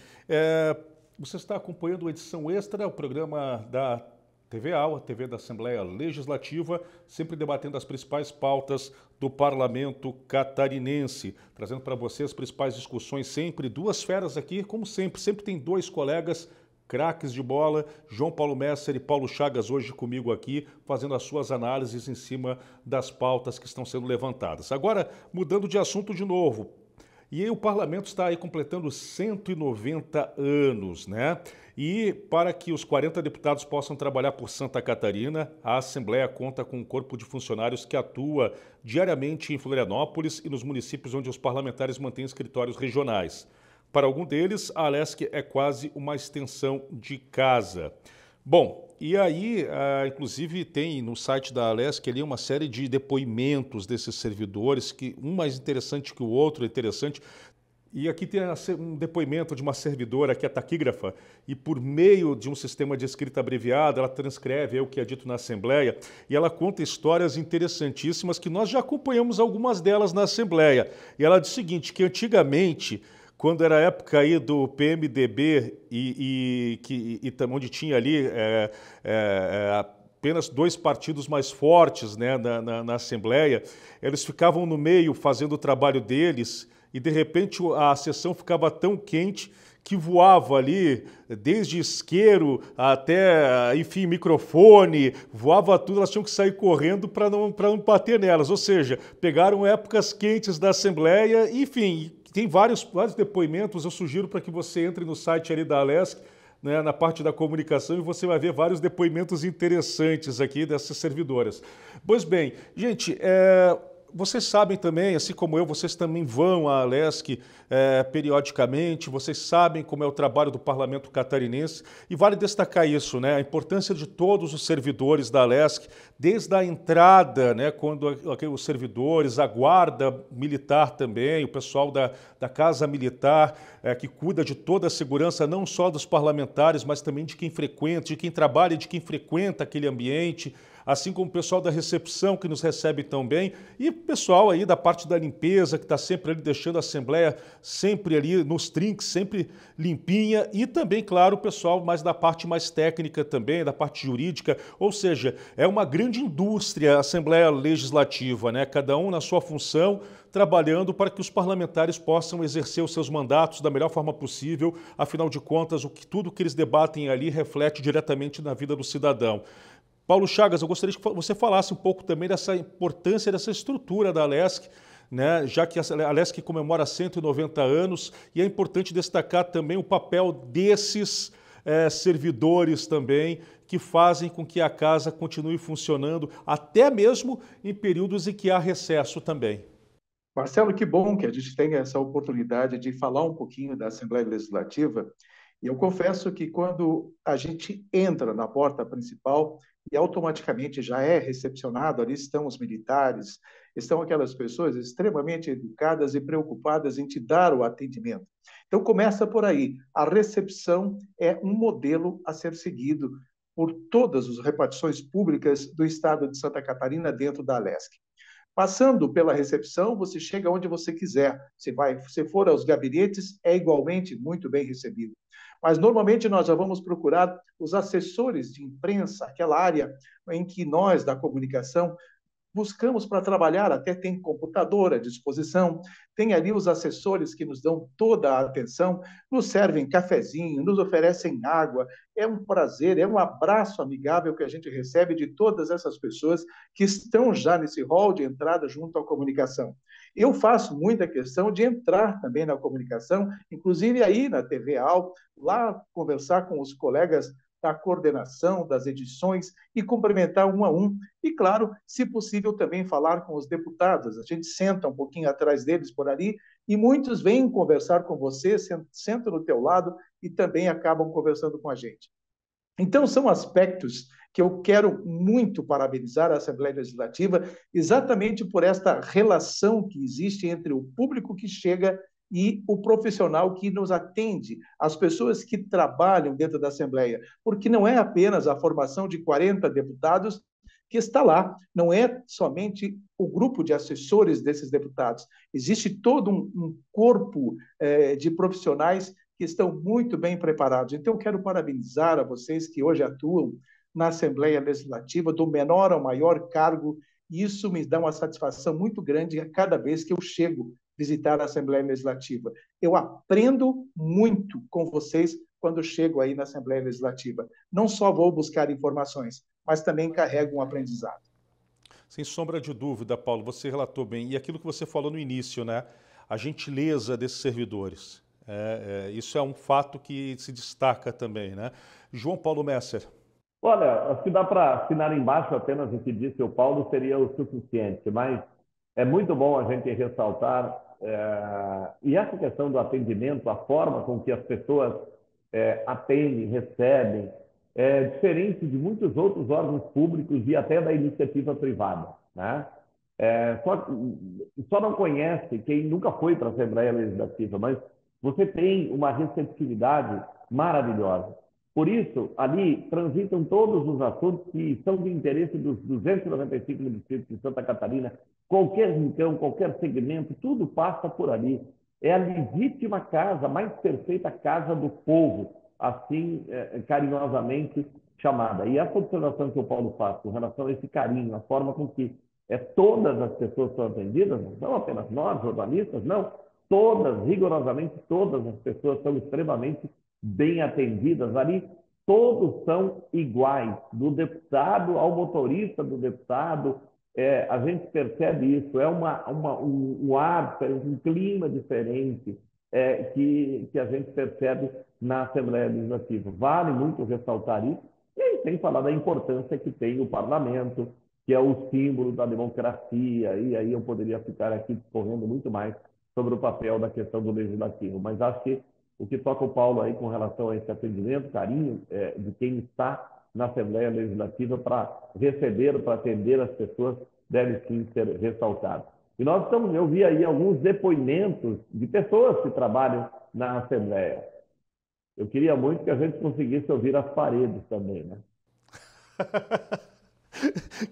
Você está acompanhando a edição extra, o programa da TVA, a TV da Assembleia Legislativa, sempre debatendo as principais pautas do Parlamento catarinense, trazendo para você as principais discussões sempre, duas feras aqui, como sempre, sempre tem dois colegas craques de bola, João Paulo Messer e Paulo Chagas hoje comigo aqui, fazendo as suas análises em cima das pautas que estão sendo levantadas. Agora, mudando de assunto de novo, e aí o Parlamento está aí completando 190 anos, né? E para que os 40 deputados possam trabalhar por Santa Catarina, a Assembleia conta com um corpo de funcionários que atua diariamente em Florianópolis e nos municípios onde os parlamentares mantêm escritórios regionais. Para algum deles, a Alesc é quase uma extensão de casa. Bom, e aí, inclusive, tem no site da Alesc ali uma série de depoimentos desses servidores, que um mais interessante que o outro, E aqui tem um depoimento de uma servidora que é taquígrafa e, por meio de um sistema de escrita abreviada, ela transcreve o que é dito na Assembleia e ela conta histórias interessantíssimas que nós já acompanhamos algumas delas na Assembleia. E ela diz o seguinte, que antigamente, quando era a época aí do PMDB onde tinha ali apenas dois partidos mais fortes, né, na Assembleia, eles ficavam no meio fazendo o trabalho deles. E, de repente, a sessão ficava tão quente que voava ali, desde isqueiro até, enfim, microfone, voava tudo, elas tinham que sair correndo para não bater nelas. Ou seja, pegaram épocas quentes da Assembleia, enfim, tem vários depoimentos. Eu sugiro para que você entre no site ali da Alesc, né, na parte da comunicação, e você vai ver vários depoimentos interessantes aqui dessas servidoras. Pois bem, gente... Vocês sabem também, assim como eu, vocês também vão à Alesc periodicamente, vocês sabem como é o trabalho do Parlamento catarinense e vale destacar isso, né? A importância de todos os servidores da Alesc, desde a entrada, né, quando os servidores, a guarda militar também, o pessoal da Casa Militar, que cuida de toda a segurança, não só dos parlamentares, mas também de quem frequenta, de quem trabalha e de quem frequenta aquele ambiente, assim como o pessoal da recepção que nos recebe tão bem e o pessoal aí da parte da limpeza que está sempre ali deixando a Assembleia sempre ali nos trinques, sempre limpinha e também, claro, o pessoal mais da parte mais técnica também, da parte jurídica, ou seja, é uma grande indústria a Assembleia Legislativa, né? Cada um na sua função, trabalhando para que os parlamentares possam exercer os seus mandatos da melhor forma possível, afinal de contas, tudo que eles debatem ali reflete diretamente na vida do cidadão. Paulo Chagas, eu gostaria que você falasse um pouco também dessa importância dessa estrutura da Alesc, né? Já que a Alesc comemora 190 anos e é importante destacar também o papel desses servidores também, que fazem com que a casa continue funcionando, até mesmo em períodos em que há recesso também. Marcelo, que bom que a gente tenha essa oportunidade de falar um pouquinho da Assembleia Legislativa. E eu confesso que quando a gente entra na porta principal e automaticamente já é recepcionado, ali estão os militares, estão aquelas pessoas extremamente educadas e preocupadas em te dar o atendimento. Então, começa por aí. A recepção é um modelo a ser seguido por todas as repartições públicas do estado de Santa Catarina dentro da Alesc. Passando pela recepção, você chega onde você quiser. Se for aos gabinetes, é igualmente muito bem recebido. Mas, normalmente, nós já vamos procurar os assessores de imprensa, aquela área em que nós, da comunicação, buscamos para trabalhar, até tem computador à disposição, tem ali os assessores que nos dão toda a atenção, nos servem cafezinho, nos oferecem água, é um prazer, é um abraço amigável que a gente recebe de todas essas pessoas que estão já nesse hall de entrada junto à comunicação. Eu faço muita questão de entrar também na comunicação, inclusive aí na TVA, lá conversar com os colegas da coordenação, das edições e cumprimentar um a um. E, claro, se possível, também falar com os deputados. A gente senta um pouquinho atrás deles por ali e muitos vêm conversar com você, sentam no teu lado e também acabam conversando com a gente. Então, são aspectos que eu quero muito parabenizar a Assembleia Legislativa exatamente por esta relação que existe entre o público que chega e o profissional que nos atende, as pessoas que trabalham dentro da Assembleia, porque não é apenas a formação de 40 deputados que está lá, não é somente o grupo de assessores desses deputados, existe todo um corpo de profissionais que estão muito bem preparados. Então, eu quero parabenizar a vocês que hoje atuam na Assembleia Legislativa, do menor ao maior cargo, e isso me dá uma satisfação muito grande a cada vez que eu chego visitar a Assembleia Legislativa. Eu aprendo muito com vocês quando chego aí na Assembleia Legislativa. Não só vou buscar informações, mas também carrego um aprendizado. Sem sombra de dúvida, Paulo, você relatou bem. E aquilo que você falou no início, né? A gentileza desses servidores. Isso é um fato que se destaca também, né? João Paulo Messer. Olha, acho que dá para assinar embaixo apenas o que disse o Paulo, seria o suficiente, mas é muito bom a gente ressaltar e essa questão do atendimento, a forma com que as pessoas atendem, recebem, é diferente de muitos outros órgãos públicos e até da iniciativa privada, né? Só não conhece quem nunca foi para a Assembleia Legislativa, mas você tem uma receptividade maravilhosa. Por isso, ali transitam todos os assuntos que são de interesse dos 295 municípios de Santa Catarina. Qualquer rincão, qualquer segmento, tudo passa por ali. É a legítima casa, a mais perfeita casa do povo, assim carinhosamente chamada. E essa observação que o Paulo faz com relação a esse carinho, a forma com que todas as pessoas são atendidas, não apenas nós, jornalistas, não. Todas, rigorosamente, todas as pessoas são extremamente bem atendidas ali, todos são iguais, do deputado ao motorista do deputado, a gente percebe isso, é um ar, um clima diferente que a gente percebe na Assembleia Legislativa. Vale muito ressaltar isso, e aí tem que falar da importância que tem o parlamento, que é o símbolo da democracia, e aí eu poderia ficar aqui discorrendo muito mais sobre o papel da questão do legislativo, mas acho que o que toca o Paulo aí com relação a esse atendimento, carinho de quem está na Assembleia Legislativa para receber, para atender as pessoas, deve sim ser ressaltado. E nós estamos, eu vi aí alguns depoimentos de pessoas que trabalham na Assembleia. Eu queria muito que a gente conseguisse ouvir as paredes também, né?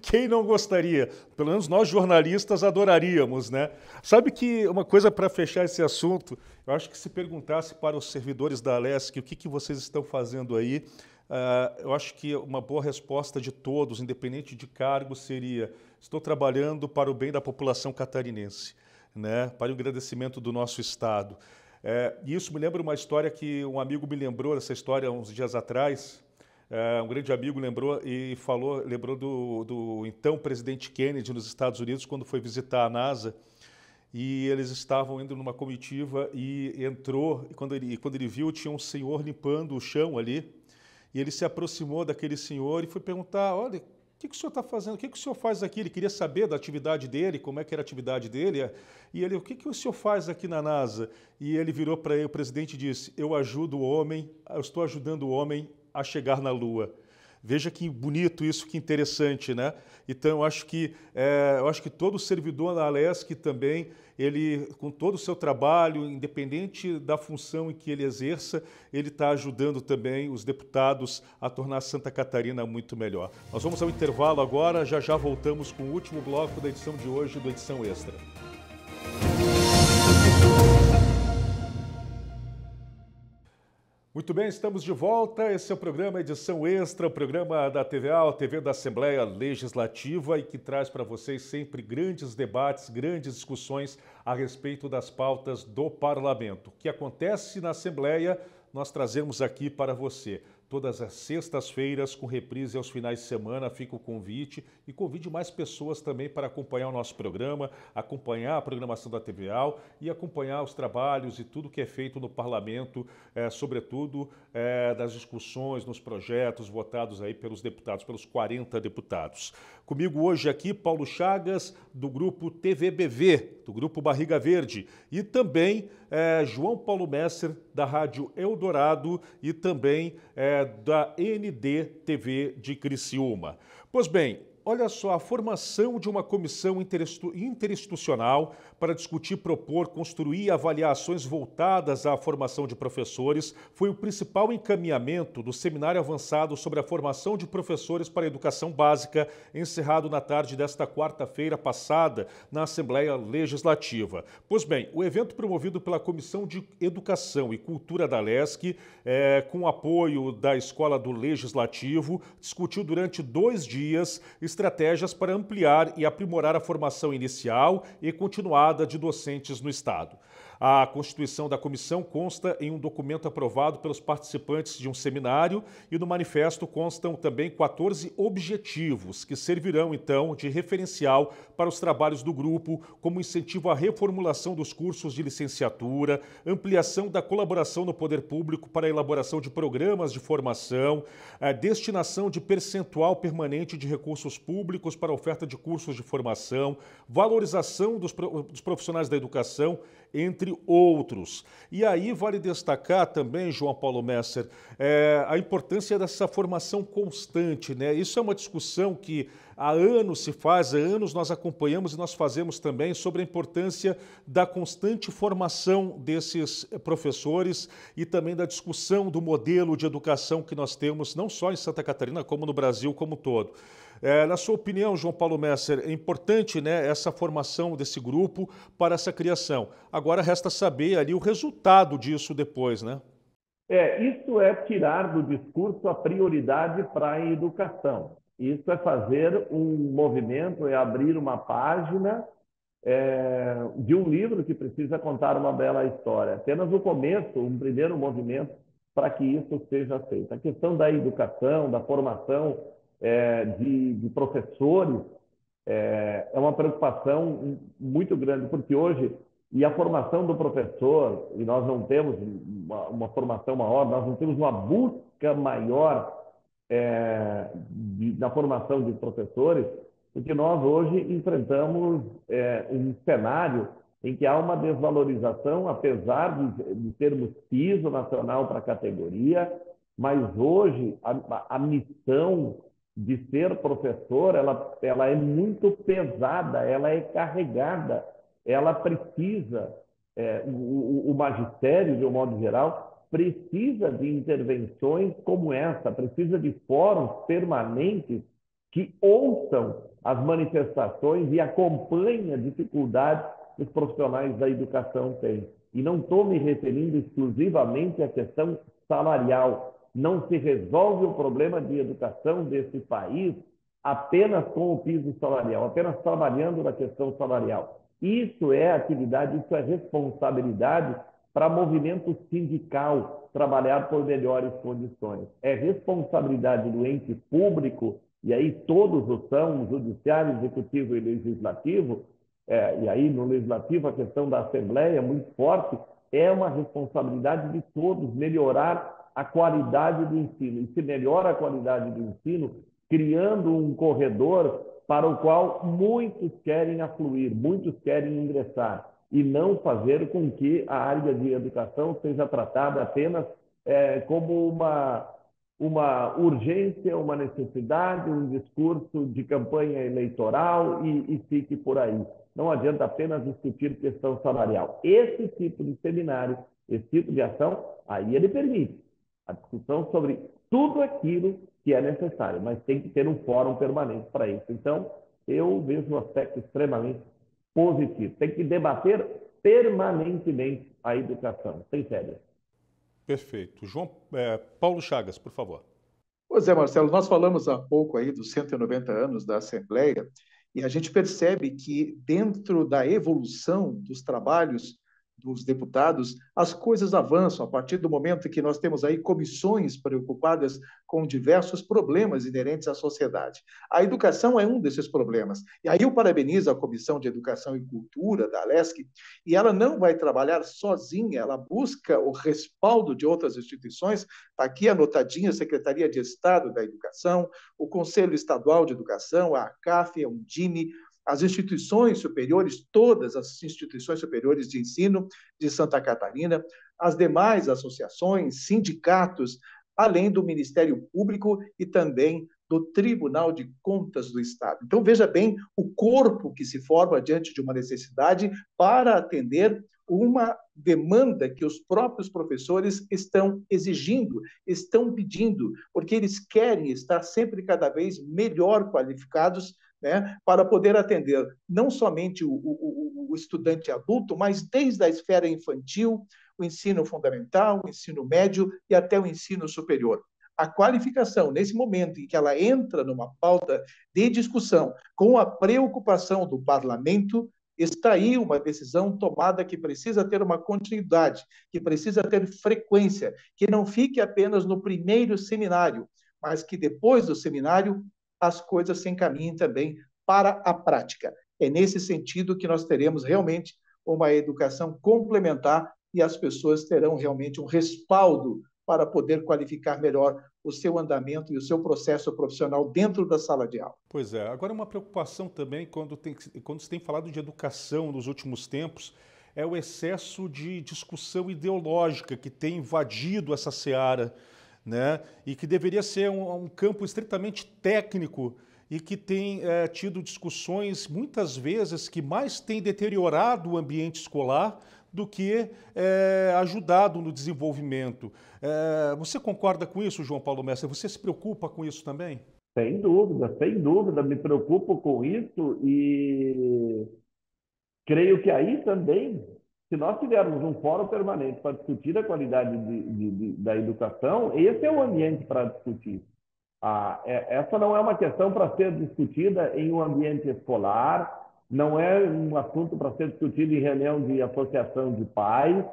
Quem não gostaria? Pelo menos nós jornalistas adoraríamos, né? Sabe que uma coisa para fechar esse assunto, eu acho que se perguntasse para os servidores da Alesc o que vocês estão fazendo aí, eu acho que uma boa resposta de todos, independente de cargo, seria: estou trabalhando para o bem da população catarinense, né? Para o agradecimento do nosso Estado. E isso me lembra uma história que um amigo me lembrou, essa história uns dias atrás. Um grande amigo lembrou e falou, lembrou do então presidente Kennedy nos Estados Unidos, quando foi visitar a NASA, e eles estavam indo numa comitiva e entrou, e quando ele viu, tinha um senhor limpando o chão ali, e ele se aproximou daquele senhor e foi perguntar: olha, o que o senhor está fazendo? O que o senhor faz aqui? Ele queria saber da atividade dele, como é que era a atividade dele, e ele: o que o senhor faz aqui na NASA? E ele virou para ele, o presidente, e disse: eu estou ajudando o homem a chegar na Lua. Veja que bonito isso, que interessante, né? Então, eu acho que todo servidor da Alesc também, ele, com todo o seu trabalho, independente da função em que ele exerça, ele está ajudando também os deputados a tornar Santa Catarina muito melhor. Nós vamos ao intervalo agora, já já voltamos com o último bloco da edição de hoje, do Edição Extra. Muito bem, estamos de volta. Esse é o programa Edição Extra, o programa da TVA, a TV da Assembleia Legislativa, e que traz para vocês sempre grandes debates, grandes discussões a respeito das pautas do Parlamento. O que acontece na Assembleia, nós trazemos aqui para você. Todas as sextas-feiras, com reprise aos finais de semana, fica o convite. E convide mais pessoas também para acompanhar o nosso programa, acompanhar a programação da TVA e acompanhar os trabalhos e tudo que é feito no Parlamento, sobretudo das discussões, nos projetos votados aí pelos deputados, pelos 40 deputados. Comigo hoje aqui, Paulo Chagas, do grupo TVBV, do grupo Barriga Verde, e também João Paulo Messer, da Rádio Eldorado, e também da NDTV de Criciúma. Pois bem, olha só, a formação de uma comissão interinstitucional para discutir, propor, construir avaliações voltadas à formação de professores foi o principal encaminhamento do Seminário Avançado sobre a Formação de Professores para a Educação Básica, encerrado na tarde desta quarta-feira passada na Assembleia Legislativa. Pois bem, o evento promovido pela Comissão de Educação e Cultura da Alesc, com apoio da Escola do Legislativo, discutiu durante 2 dias estratégias para ampliar e aprimorar a formação inicial e continuada de docentes no Estado. A constituição da comissão consta em um documento aprovado pelos participantes de um seminário, e no manifesto constam também 14 objetivos que servirão, então, de referencial para os trabalhos do grupo, como incentivo à reformulação dos cursos de licenciatura, ampliação da colaboração no poder público para a elaboração de programas de formação, a destinação de percentual permanente de recursos públicos para a oferta de cursos de formação, valorização dos profissionais da educação, entre outros. E aí vale destacar também, João Paulo Messer, a importância dessa formação constante, né? Isso é uma discussão que há anos se faz, há anos nós acompanhamos e nós fazemos também sobre a importância da constante formação desses professores e também da discussão do modelo de educação que nós temos, não só em Santa Catarina, como no Brasil como um todo. Na sua opinião, João Paulo Messer, é importante, né, essa formação desse grupo para essa criação. Agora resta saber ali o resultado disso depois, né? Isso é tirar do discurso a prioridade para a educação. Isso é fazer um movimento, é abrir uma página de um livro que precisa contar uma bela história. Apenas o começo, um primeiro movimento para que isso seja feito. A questão da educação, da formação de professores é uma preocupação muito grande, porque hoje, e a formação do professor, e nós não temos uma formação maior, nós não temos uma busca maior da formação de professores, porque nós hoje enfrentamos um cenário em que há uma desvalorização, apesar de termos piso nacional para a categoria, mas hoje a missão de ser professor, ela é muito pesada, ela é carregada, ela precisa, o magistério, de um modo geral, precisa de intervenções como essa, precisa de fóruns permanentes que ouçam as manifestações e acompanhem a dificuldade que os profissionais da educação têm. E não estou me referindo exclusivamente à questão salarial. Não se resolve o problema de educação desse país apenas com o piso salarial, apenas trabalhando na questão salarial. Isso é atividade, isso é responsabilidade para movimento sindical trabalhar por melhores condições. É responsabilidade do ente público, e aí todos os são, judiciário, executivo e legislativo, e aí no legislativo a questão da Assembleia é muito forte, é uma responsabilidade de todos melhorar a qualidade do ensino. E se melhora a qualidade do ensino, criando um corredor para o qual muitos querem afluir, muitos querem ingressar, e não fazer com que a área de educação seja tratada apenas como uma urgência, uma necessidade, um discurso de campanha eleitoral e fique por aí. Não adianta apenas discutir questão salarial. Esse tipo de seminário, esse tipo de ação, aí ele permite a discussão sobre tudo aquilo que é necessário, mas tem que ter um fórum permanente para isso. Então, eu vejo um aspecto extremamente positivo. Tem que debater permanentemente a educação, sem férias. Perfeito. João Paulo Chagas, por favor. Pois é, Marcelo, nós falamos há pouco aí dos 190 anos da Assembleia e a gente percebe que dentro da evolução dos trabalhos dos deputados, as coisas avançam a partir do momento que nós temos aí comissões preocupadas com diversos problemas inerentes à sociedade. A educação é um desses problemas. E aí eu parabenizo a Comissão de Educação e Cultura da ALESC, e ela não vai trabalhar sozinha, ela busca o respaldo de outras instituições. Está aqui anotadinha a Secretaria de Estado da Educação, o Conselho Estadual de Educação, a ACAF, a Undime, as instituições superiores, todas as instituições superiores de ensino de Santa Catarina, as demais associações, sindicatos, além do Ministério Público e também do Tribunal de Contas do Estado. Então, veja bem o corpo que se forma diante de uma necessidade para atender uma demanda que os próprios professores estão exigindo, estão pedindo, porque eles querem estar sempre cada vez melhor qualificados, né, para poder atender não somente o estudante adulto, mas desde a esfera infantil, o ensino fundamental, o ensino médio e até o ensino superior. A qualificação, nesse momento em que ela entra numa pauta de discussão com a preocupação do parlamento, está aí uma decisão tomada que precisa ter uma continuidade, que precisa ter frequência, que não fique apenas no primeiro seminário, mas que depois do seminário as coisas se encaminhem também para a prática. É nesse sentido que nós teremos realmente uma educação complementar e as pessoas terão realmente um respaldo para poder qualificar melhor o seu andamento e o seu processo profissional dentro da sala de aula. Pois é. Agora, uma preocupação também, quando se tem falado de educação nos últimos tempos, é o excesso de discussão ideológica que tem invadido essa seara, né? E que deveria ser um campo estritamente técnico e que tem tido discussões, muitas vezes, que mais tem deteriorado o ambiente escolar do que ajudado no desenvolvimento. Você concorda com isso, João Paulo Messer? Você se preocupa com isso também? Sem dúvida, me preocupo com isso e creio que aí também, se nós tivermos um fórum permanente para discutir a qualidade da educação, esse é o ambiente para discutir. Essa não é uma questão para ser discutida em um ambiente escolar, não é um assunto para ser discutido em reunião de associação de pais,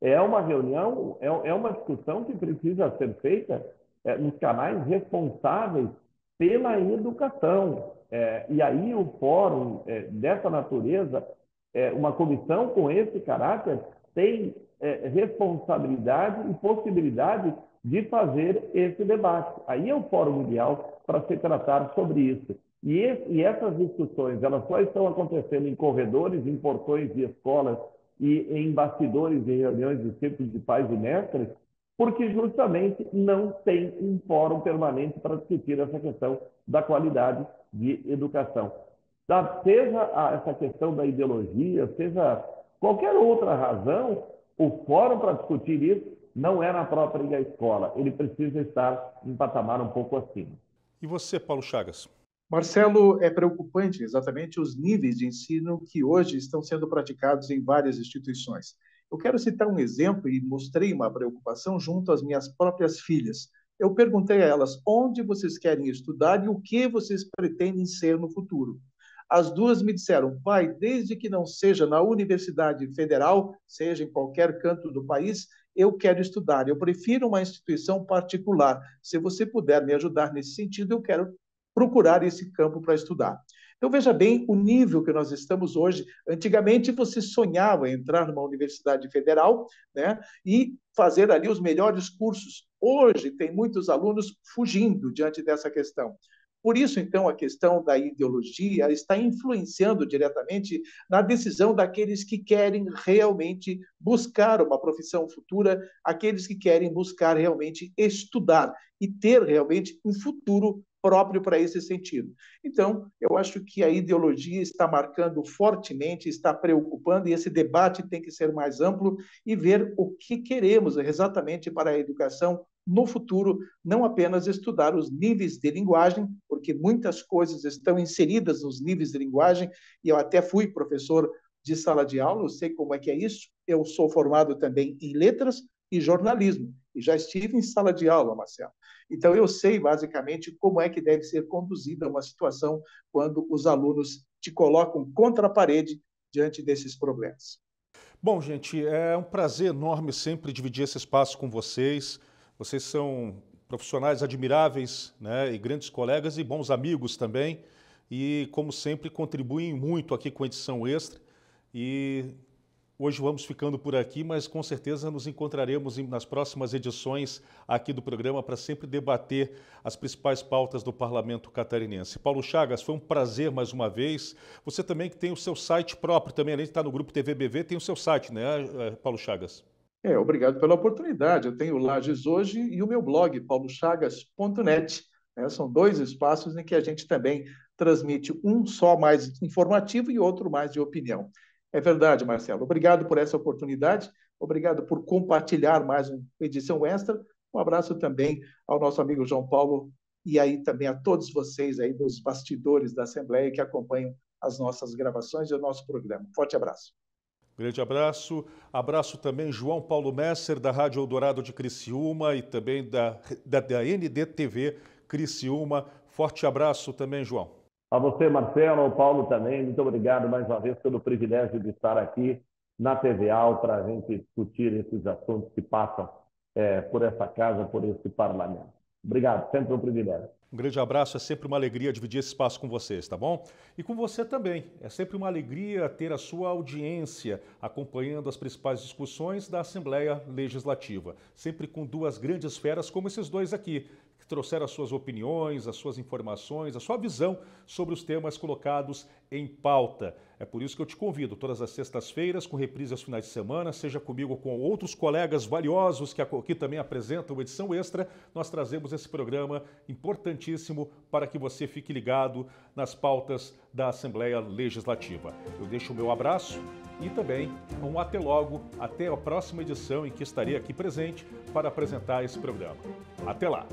é uma reunião, é uma discussão que precisa ser feita nos canais responsáveis pela educação. E aí o fórum dessa natureza, uma comissão com esse caráter tem responsabilidade e possibilidade de fazer esse debate. Aí é o fórum ideal para se tratar sobre isso. E essas discussões, elas só estão acontecendo em corredores, em portões de escolas e em bastidores de reuniões de círculos de pais e mestres, porque justamente não tem um fórum permanente para discutir essa questão da qualidade de educação. Seja essa questão da ideologia, seja qualquer outra razão, o fórum para discutir isso não é na própria escola. Ele precisa estar em patamar um pouco acima. E você, Paulo Chagas? Marcelo, é preocupante exatamente os níveis de ensino que hoje estão sendo praticados em várias instituições. Eu quero citar um exemplo e mostrei uma preocupação junto às minhas próprias filhas. Eu perguntei a elas onde vocês querem estudar e o que vocês pretendem ser no futuro. As duas me disseram, pai, desde que não seja na Universidade Federal, seja em qualquer canto do país, eu quero estudar, eu prefiro uma instituição particular. Se você puder me ajudar nesse sentido, eu quero procurar esse campo para estudar. Então, veja bem o nível que nós estamos hoje. Antigamente, você sonhava entrar numa universidade federal, né, e fazer ali os melhores cursos. Hoje, tem muitos alunos fugindo diante dessa questão. Por isso, então, a questão da ideologia está influenciando diretamente na decisão daqueles que querem realmente buscar uma profissão futura, aqueles que querem buscar realmente estudar e ter realmente um futuro próprio para esse sentido. Então, eu acho que a ideologia está marcando fortemente, está preocupando, e esse debate tem que ser mais amplo e ver o que queremos exatamente para a educação no futuro, não apenas estudar os níveis de linguagem, porque muitas coisas estão inseridas nos níveis de linguagem, e eu até fui professor de sala de aula, eu sei como é que é isso, eu sou formado também em letras e jornalismo, e já estive em sala de aula, Marcelo. Então, eu sei, basicamente, como é que deve ser conduzida uma situação quando os alunos te colocam contra a parede diante desses problemas. Bom, gente, é um prazer enorme sempre dividir esse espaço com vocês. Vocês são profissionais admiráveis, né, e grandes colegas e bons amigos também. E, como sempre, contribuem muito aqui com a edição extra. E hoje vamos ficando por aqui, mas com certeza nos encontraremos nas próximas edições aqui do programa para sempre debater as principais pautas do Parlamento catarinense. Paulo Chagas, foi um prazer mais uma vez. Você também que tem o seu site próprio, também além de estar no grupo TVBV, tem o seu site, né, Paulo Chagas? Obrigado pela oportunidade. Eu tenho o Lages Hoje e o meu blog, paulochagas.net. São dois espaços em que a gente também transmite um só mais informativo e outro mais de opinião. É verdade, Marcelo. Obrigado por essa oportunidade. Obrigado por compartilhar mais uma edição extra. Um abraço também ao nosso amigo João Paulo e aí também a todos vocês aí dos bastidores da Assembleia que acompanham as nossas gravações e o nosso programa. Forte abraço. Grande abraço. Abraço também João Paulo Messer, da Rádio Eldorado de Criciúma e também da NDTV Criciúma. Forte abraço também, João. A você, Marcelo, ao Paulo também, muito obrigado mais uma vez pelo privilégio de estar aqui na TVA para a gente discutir esses assuntos que passam por essa casa, por esse parlamento. Obrigado, sempre um privilégio. Um grande abraço, é sempre uma alegria dividir esse espaço com vocês, tá bom? E com você também, é sempre uma alegria ter a sua audiência acompanhando as principais discussões da Assembleia Legislativa, sempre com duas grandes feras como esses dois aqui, que trouxeram as suas opiniões, as suas informações, a sua visão sobre os temas colocados em pauta. É por isso que eu te convido todas as sextas-feiras, com reprise aos finais de semana, seja comigo ou com outros colegas valiosos que aqui também apresentam uma edição extra, nós trazemos esse programa importantíssimo para que você fique ligado nas pautas da Assembleia Legislativa. Eu deixo o meu abraço e também um até logo, até a próxima edição em que estarei aqui presente para apresentar esse programa. Até lá!